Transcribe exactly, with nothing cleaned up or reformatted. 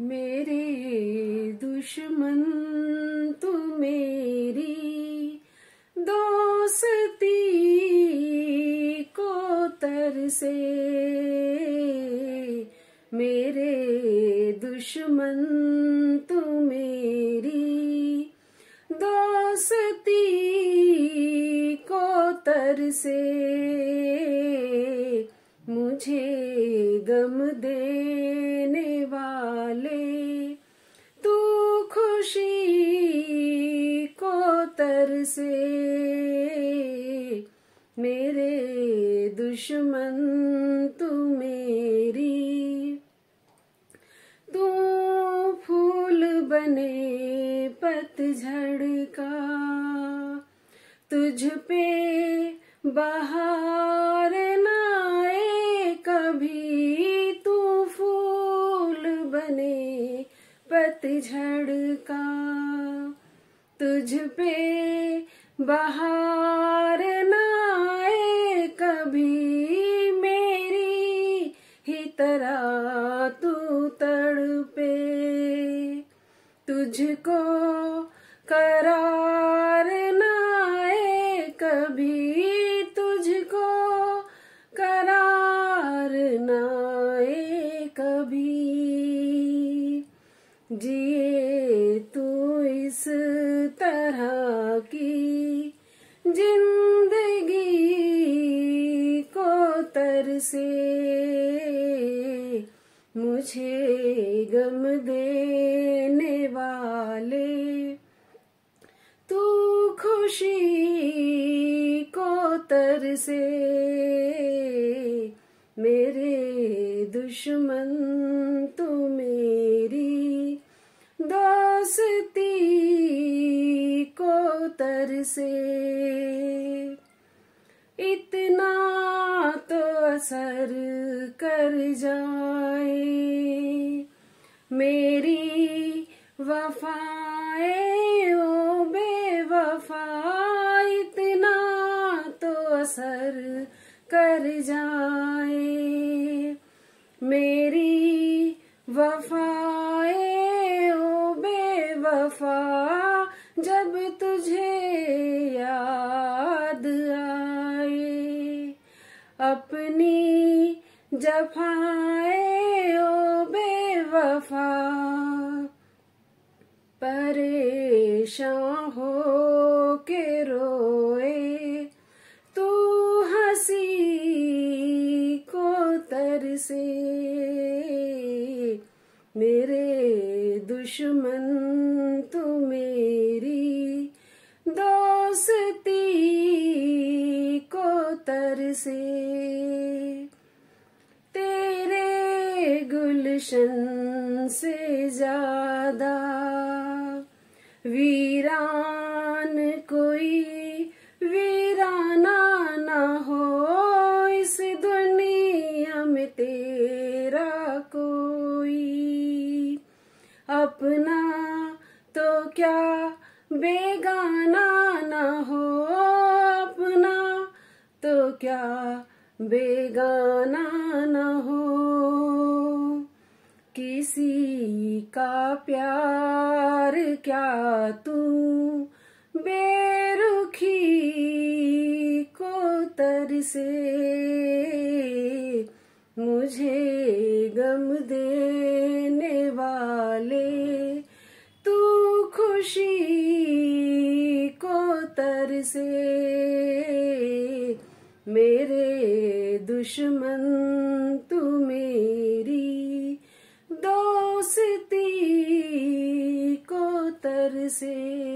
मेरे दुश्मन तू मेरी दोस्ती को तरसे, मेरे दुश्मन तू मेरी दोस्ती को तरसे, मुझे गम देने वाले तू खुशी को तरसे, मेरे दुश्मन तू मेरी। तू फूल बने पतझड़ का, तुझ पे बहार ना आए कभी, तू फूल बने पतझड़ का, तुझ पे बहार ना आए कभी, मेरी ही तरह तू तड़पे, तुझको करार ना आए कभी, तुझको करार ना आए कभी। जिए तू इस तरह की जिंदगी को तरसे, मुझे गम देने वाले तू खुशी को तरसे, मेरे दुश्मन तू मेरी दोस्ती को तरसे। इतना तो असर कर जाए मेरी वफाएं ओ बेवफा, इतना तो असर कर जाए मेरी वफाएं ओ बेवफा, जब तुझे याद आए अपनी जफाएं ओ बेवफा, परेशान हो के रोए तू हंसी को तरसे, मेरे दुश्मन तू मेरी दोस्ती को तरसे। तेरे गुलशन से ज्यादा वीरान कोई वीराना ना हो, इस दुनिया में तेरा कोई अपना तो क्या बेगाना ना हो, अपना तो क्या बेगाना ना हो, किसी का प्यार क्या तू बेरुखी को तरसे, मुझे गम देने वाले तू खुशी को तरसे, मेरे दुश्मन तू मेरी दोस्ती को तरसे।